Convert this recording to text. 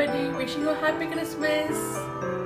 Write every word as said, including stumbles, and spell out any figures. everybody. Wishing you a happy Christmas.